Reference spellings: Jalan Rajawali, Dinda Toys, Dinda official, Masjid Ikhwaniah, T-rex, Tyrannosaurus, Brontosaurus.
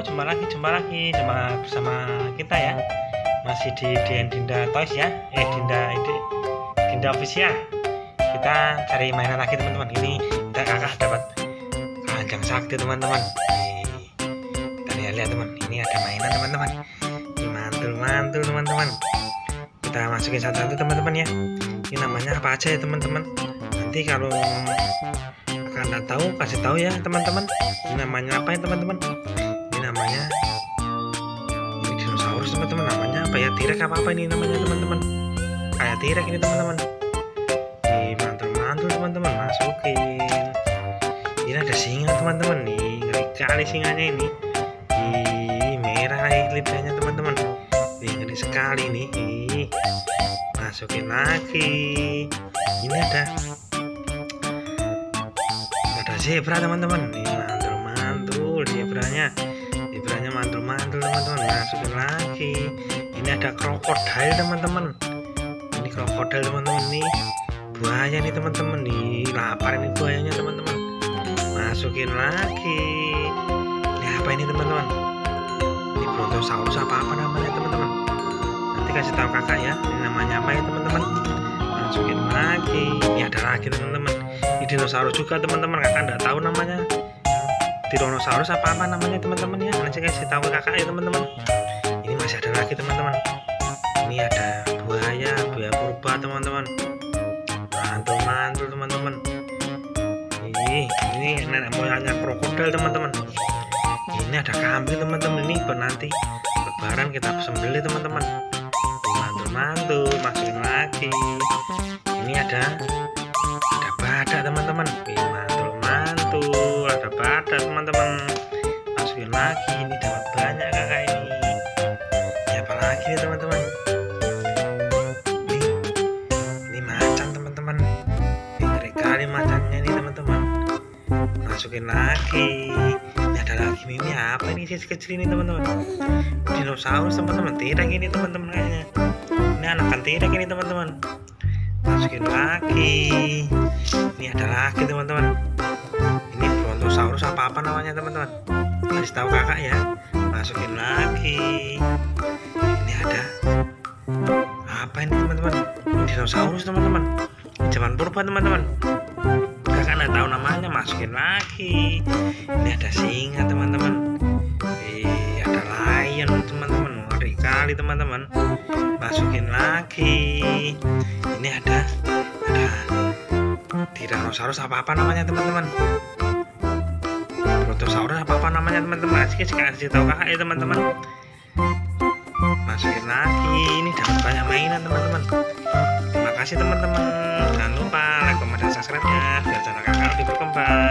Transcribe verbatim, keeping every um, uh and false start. Halo, jumpa lagi, jumpa lagi, jumpa bersama kita ya. Masih di Dinda Toys ya. Eh, Dinda ini Dinda official. Kita cari mainan lagi teman-teman. Ini kita kakak dapat kanjang sakti teman-teman. Kita lihat-lihat teman. Ini ada mainan teman-teman. Ini mantul-mantul teman-teman. Kita masukin satu-satu teman-teman ya. Ini namanya apa aja ya teman-teman. Nanti kalau nggak tahu kasih tahu ya teman-teman. Ini namanya apa ya teman-teman? Ini namanya ini dinosaurus teman-teman. Namanya apa ya? T-rex apa apa ini namanya teman-teman? Kayak T-rex ini teman-teman. Ini mantul-mantul teman-teman, masukin. Ini ada singa teman-teman nih, ngeri kali singanya ini. Ih, merah lidahnya teman-teman. Ini ngeri sekali nih. Ih, masukin lagi. Ini ada zebra teman-teman, ini mantul-mantul zebranya, zebranya mantul-mantul teman-teman, masukin lagi. Ini ada krokodil teman-teman, ini krokodil teman-teman nih, buaya nih teman-teman nih, lapar ini buayanya teman-teman, masukin lagi. Ini apa ini teman-teman? Ini Brontosaurus apa apa namanya teman-teman? Nanti kasih tahu kakak ya. Ini namanya apa ya teman-teman? Masukin lagi. Ini ada lagi teman-teman. Ini dinosaurus juga teman-teman, kakak nggak tahu namanya. Tyrannosaurus apa apa namanya teman-teman ya. Nanti kasih tahu kakak ya teman-teman. Ini masih ada lagi teman-teman. Ini ada buaya, buaya purba teman-teman. Mantul-mantul teman-teman. Ini ini nenek moyangnya krokodil teman-teman. Ini ada kambing teman-teman, ini nanti lebaran kita sembelih teman-teman. Mantul-mantul, masukin lagi. Ini ada ada badak teman-teman, mantul-mantul, ada badak teman-teman, masukin lagi. Ini dapat banyak kakak ini. Ini apa lagi nih teman-teman? Ini ini macan teman-teman. Ini ngeri kali macannya nih teman-teman. Masukin lagi. Ini ada lagi, ini apa ini sih kecil ini teman-teman? Dinosaurus teman-teman, tidak ini teman-teman kayaknya. Ini anakan tidak ini teman-teman. Masukin lagi. Ini ada lagi teman-teman. Ini Brontosaurus apa apa namanya teman-teman? Kasih tahu kakak ya. Masukin lagi. Ini ada apa ini teman-teman? Dinosaurus teman-teman. Zaman purba teman-teman. Kakak nggak tahu namanya. Masukin lagi. Ini ada singa teman-teman. Eh, ada lion teman-teman. Ngeri kali teman-teman. Masukin lagi. Ini ada ada Tyrannosaurus apa apa namanya teman-teman? Brontosaurus apa apa namanya teman-teman? Kasih tahu kakak ya teman-teman. Masukin lagi. Ini dapat banyak mainan teman-teman. Terima kasih teman-teman. Jangan lupa like, comment, dan subscribe ya biar channel kakak lebih berkembang.